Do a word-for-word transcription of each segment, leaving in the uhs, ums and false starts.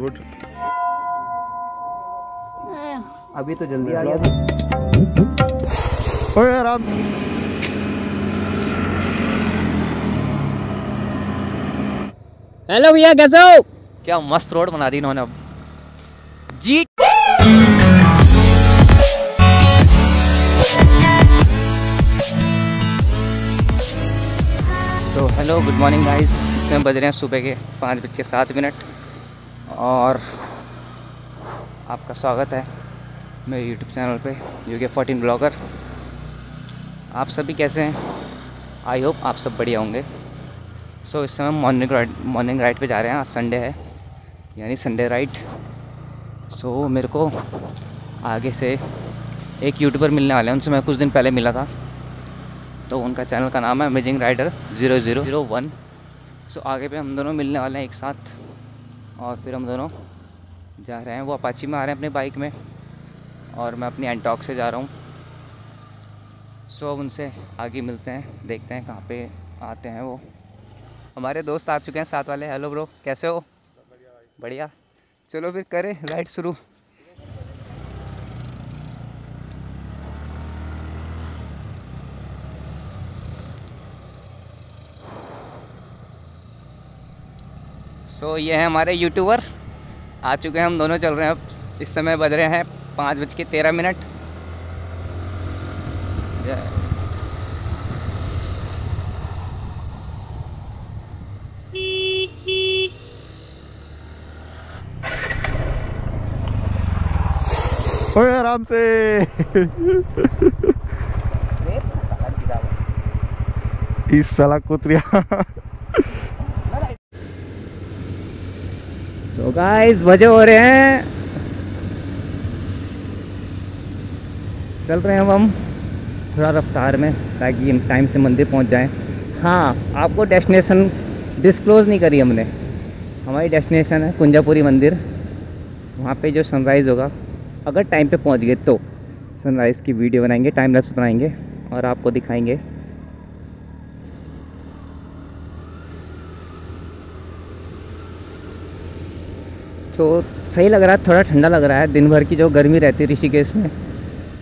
Good. अभी तो जल्दी आ गया था। ओए आराम। हेलो भैया कैसे हो? क्या मस्त रोड बना दी इन्होंने अब। जी तो हेलो गुड मॉर्निंग गाइस। इसमें बज रहे हैं सुबह के पाँच बज के सात मिनट और आपका स्वागत है मेरे यूट्यूब चैनल पे यू के फोर्टीन ब्लॉगर। आप सभी कैसे हैं? आई होप आप सब बढ़िया होंगे। सो so, इस समय मॉर्निंग राइड मॉर्निंग राइड पे जा रहे हैं। आज संडे है यानी संडे राइड। सो so, मेरे को आगे से एक यूट्यूबर मिलने वाले हैं। उनसे मैं कुछ दिन पहले मिला था तो उनका चैनल का नाम है amazing rider zero zero zero one. So आगे पे हम दोनों मिलने वाले हैं एक साथ और फिर हम दोनों जा रहे हैं। वो अपाची में आ रहे हैं अपनी बाइक में और मैं अपनी एंटॉक से जा रहा हूँ। सो अब उनसे आगे मिलते हैं, देखते हैं कहाँ पे आते हैं वो। हमारे दोस्त आ चुके हैं साथ वाले। हेलो ब्रो कैसे हो? बढ़िया। चलो फिर करें राइड शुरू। सो so, ये हैं हमारे यूट्यूबर। आ चुके हैं हम दोनों, चल रहे हैं अब। इस समय बज रहे हैं पाँच बज के तेरह मिनट। ओए आराम से। इस साला कुत्रिया। तो गाइस बजे हो रहे हैं, चल रहे हैं अब हम थोड़ा रफ्तार में ताकि हम टाइम से मंदिर पहुंच जाएं। हाँ आपको डेस्टिनेशन डिस्क्लोज़ नहीं करी हमने। हमारी डेस्टिनेशन है कुंजापुरी मंदिर। वहाँ पे जो सनराइज़ होगा, अगर टाइम पे पहुँच गए तो सनराइज़ की वीडियो बनाएंगे, टाइम लैप्स बनाएंगे और आपको दिखाएंगे। तो सही लग रहा है, थोड़ा ठंडा लग रहा है। दिन भर की जो गर्मी रहती है ऋषिकेश में,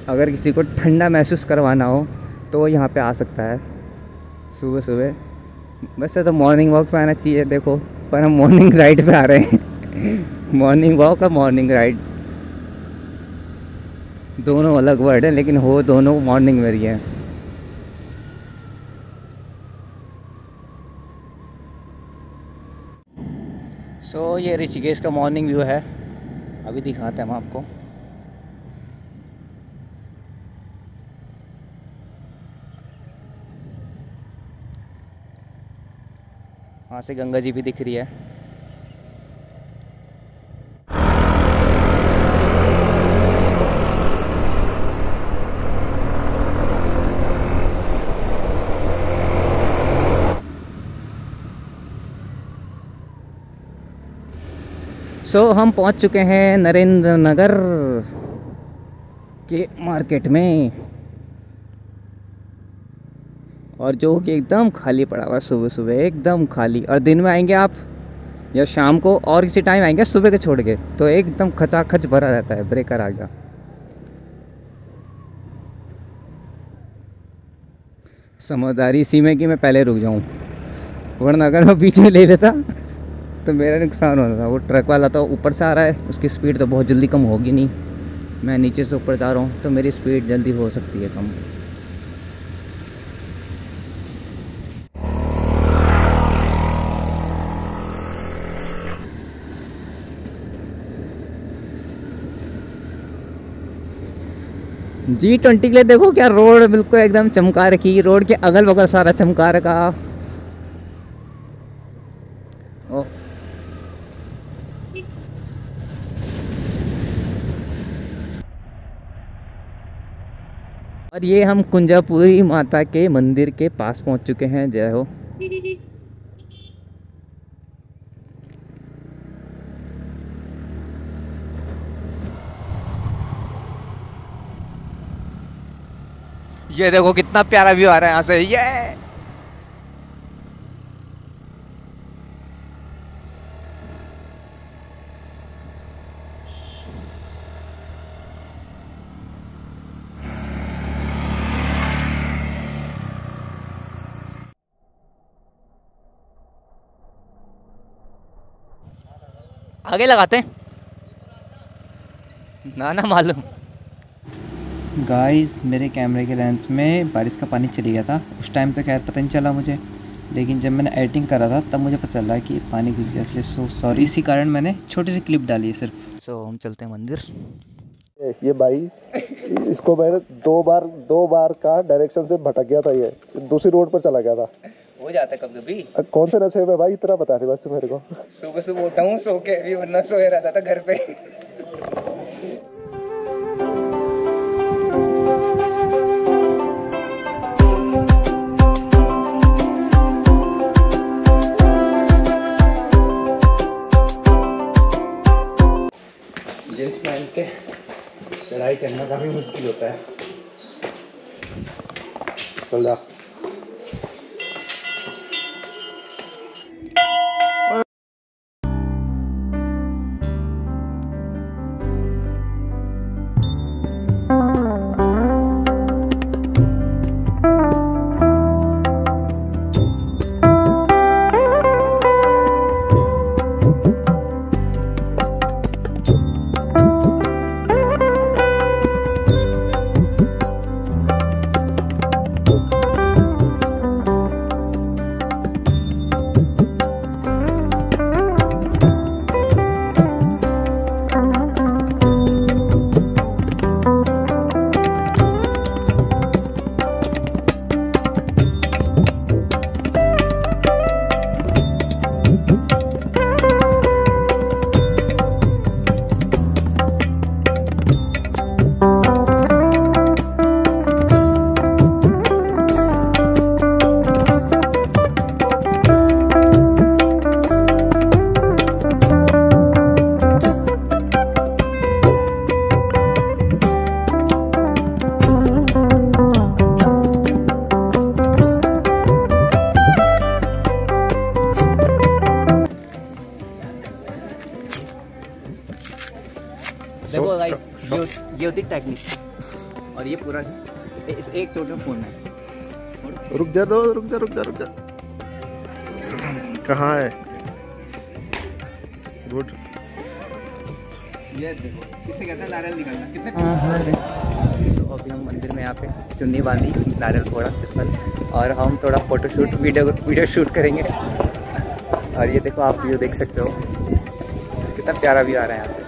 अगर किसी को ठंडा महसूस करवाना हो तो वो यहाँ पे आ सकता है सुबह सुबह। वैसे तो मॉर्निंग वॉक पे आना चाहिए देखो, पर हम मॉर्निंग राइड पे आ रहे हैं। मॉर्निंग वॉक और मॉर्निंग राइड दोनों अलग वर्ड हैं, लेकिन हो दोनों मॉर्निंग में रही है। सो so, ये ऋषिकेश का मॉर्निंग व्यू है। अभी दिखाते हैं हम आपको। वहाँ से गंगा जी भी दिख रही है। सो so, हम पहुंच चुके हैं नरेंद्र नगर के मार्केट में और जो कि एकदम खाली पड़ा हुआ है सुबह सुबह, एकदम खाली। और दिन में आएंगे आप या शाम को और किसी टाइम आएंगे सुबह के छोड़ के, तो एकदम खचाखच भरा रहता है। ब्रेकर आ गया। समझदारी इसी में कि मैं पहले रुक जाऊं, वरना अगर मैं बीच में ले लेता तो मेरा नुकसान होता था। वो ट्रक वाला तो ऊपर से आ रहा है, उसकी स्पीड तो बहुत जल्दी कम होगी नहीं। मैं नीचे से ऊपर जा रहा हूँ तो मेरी स्पीड जल्दी हो सकती है कम। जी ट्वेंटी के लिए देखो क्या रोड बिल्कुल एकदम चमका रखी। रोड के अगल बगल सारा चमका रखा। ओ और ये हम कुंजापुरी माता के मंदिर के पास पहुंच चुके हैं। जय हो। ये देखो कितना प्यारा व्यू आ रहा है यहाँ से। ये आगे लगाते हैं ना ना मालूम। गाइस मेरे कैमरे के लेंस में बारिश का पानी चली गया था उस टाइम पे, खैर पता नहीं चला मुझे, लेकिन जब मैंने एडिटिंग करा था तब मुझे पता चल रहा कि पानी घुस गया, इसलिए सो सॉरी, इसी कारण मैंने छोटी सी क्लिप डाली है सिर्फ। सो so, हम चलते हैं मंदिर। ये भाई इसको मैंने दो बार दो बार का डायरेक्शन से भटक गया था, ये दूसरी रोड पर चला गया था। हो जाता कभी कभी। कौन से नशे में भाई, इतना बता दे बस तू मेरे को। सुबह सुबह उठा हूँ सो के भी, वरना सोए रहता था घर पे। जींस पहन के चढ़ाई चढ़ना काफी मुश्किल होता है। चल जा। देखो गाइस ये होती टेक्निक, और ये पूरा इस एक छोटे में फोन है। रुक जा दो, रुक जा रुक जा रुक जा, कहाँ है? गुड। ये देखो इसे कहते हैं नारियल निकालना, कितने। सो अभी हम मंदिर में यहाँ पे चुन्नी बांधी, नारियल फोड़ा सिंपल, और हम थोड़ा फोटोशूट वीडियो वीडियो शूट करेंगे। और ये देखो आप व्यू देख सकते हो, कितना प्यारा व्यू आ रहा है यहाँ से।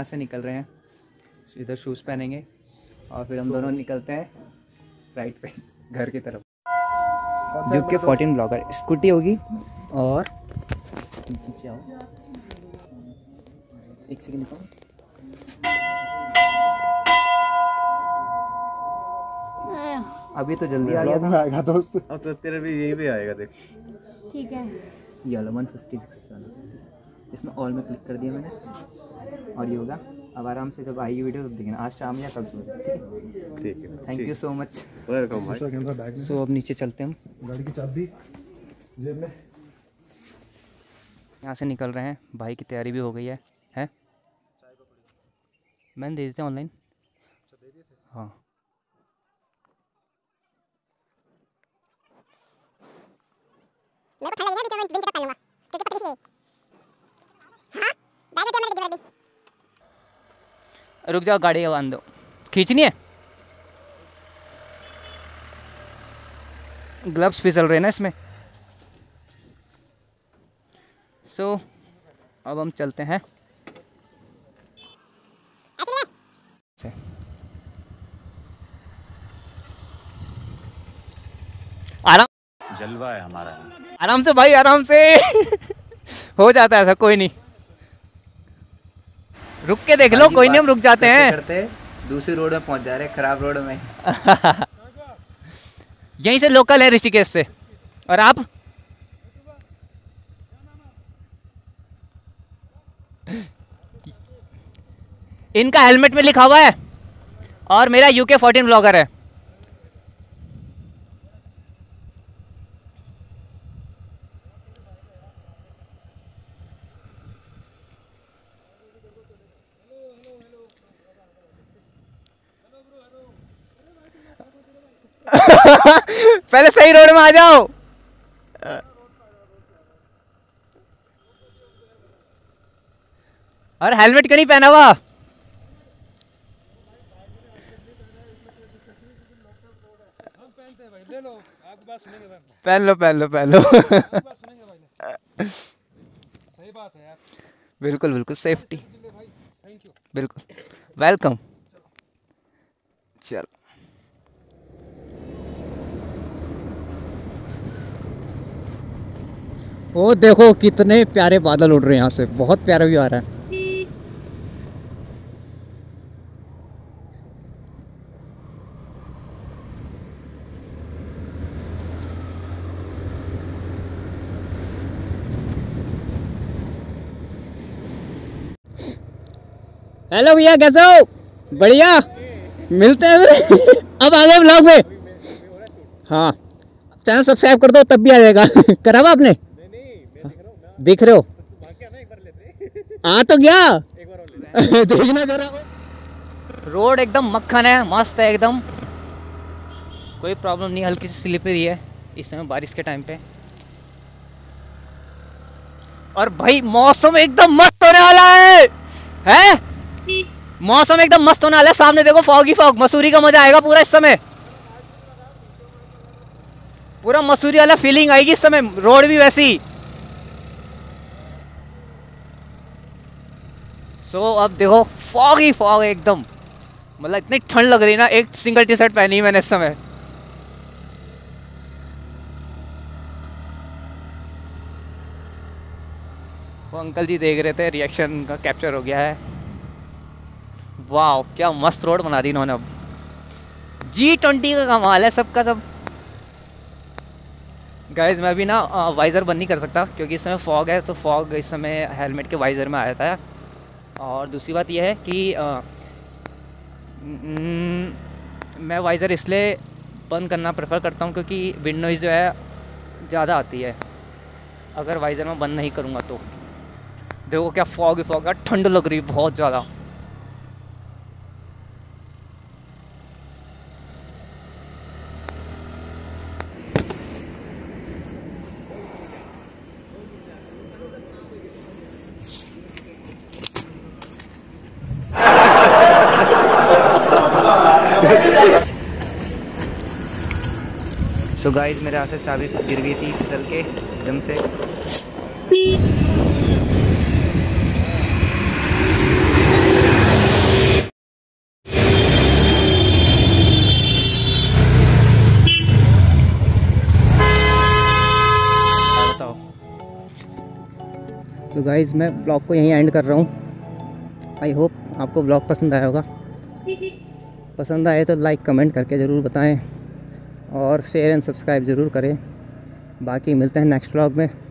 यहाँ से निकल रहे हैं, इधर शूज़ पहनेंगे और फिर हम दोनों निकलते हैं राइट पे घर की तरफ। यूके फोर्टीन ब्लॉगर स्कूटी होगी, और एक सेकंड अभी तो जल्दी आ गया था, आएगा दोस्त अब तो तेरे भी यही भी आएगा देख। ठीक है ये वाला वन फिफ्टी सिक्स वाला, इसमें ऑल में क्लिक कर दिया मैंने और ये होगा। अब आराम से जब आएगी वीडियो तब तो देखना, आज शाम या कल सुबह। ठीक है thank you so much, welcome भाई। सो अब नीचे चलते हैं, हम गाड़ी की चाबी जेब में। यहाँ से निकल रहे हैं, भाई की तैयारी भी हो गई है है मैंने दे देते हैं ऑनलाइन। हाँ रुक जाओ, गाड़ी आने दो, खींचनी है। ग्लव्स फिसल रहे ना इसमें। सो so, अब हम चलते हैं। आराम जलवा है हमारा, आराम से भाई आराम से हो जाता है ऐसा, कोई नहीं। रुक के देख लो, कोई नहीं हम रुक जाते हैं, करते दूसरी रोड में पहुंच जा रहे, खराब रोड में। यहीं से लोकल है ऋषिकेश से। और आप इनका हेलमेट में लिखा हुआ है और मेरा यूके फोर्टीन ब्लॉगर है। पहले सही रोड में आ जाओ। और हेलमेट क्यों नहीं पहना हुआ? पहन लो पहन लो पहन लो। सही बात है यार, बिल्कुल बिल्कुल सेफ्टी, बिल्कुल वेलकम। चलो वो देखो कितने प्यारे बादल उड़ रहे हैं यहाँ से, बहुत प्यारा व्यू आ रहा है। हेलो भैया कैसे हो? बढ़िया, मिलते हैं अब आ गए ब्लॉग में। हाँ चैनल सब्सक्राइब कर दो तब भी आ जाएगा। करा हुआ आपने? दिख रहे हो आ तो गया एक बार देखना जरा। रोड एकदम मक्खन है, मस्त है एकदम, कोई प्रॉब्लम नहीं। हल्की सी स्लिपरी है इस समय बारिश के टाइम पे। और भाई मौसम एकदम मस्त होने वाला है, है? मौसम एकदम मस्त होने वाला है। सामने देखो फॉग ही फॉग, मसूरी का मजा आएगा पूरा इस समय। पूरा मसूरी वाला फीलिंग आएगी इस समय, रोड भी वैसी। सो so, अब देखो फॉग ही फॉग एकदम, मतलब इतनी ठंड लग रही है ना, एक सिंगल टी शर्ट पहनी मैंने इस समय। वो अंकल जी देख रहे थे, रिएक्शन का कैप्चर हो गया है। वाह क्या मस्त रोड बना दी इन्होंने, अब जी ट्वेंटी का कमाल है सबका सब। गाइज मैं भी ना वाइज़र बंद नहीं कर सकता क्योंकि इस समय फॉग है, तो फॉग इस समय हेलमेट के वाइज़र में आ जाता है। और दूसरी बात यह है कि आ, न, मैं वाइज़र इसलिए बंद करना प्रेफर करता हूँ क्योंकि विंड नॉइज़ जो है ज़्यादा आती है, अगर वाइज़र में बंद नहीं करूँगा तो। देखो क्या फॉग ही फॉग है, ठंड लग रही बहुत ज़्यादा। तो गाइस मेरे हाथ से चाबी गिर गई थी फिसल के एकदम से। सो गाइस मैं ब्लॉग को यहीं एंड कर रहा हूँ। आई होप आपको ब्लॉग पसंद आया होगा, पसंद आए तो लाइक कमेंट करके ज़रूर बताएं। और शेयर एंड सब्सक्राइब ज़रूर करें। बाकी मिलते हैं नेक्स्ट व्लॉग में।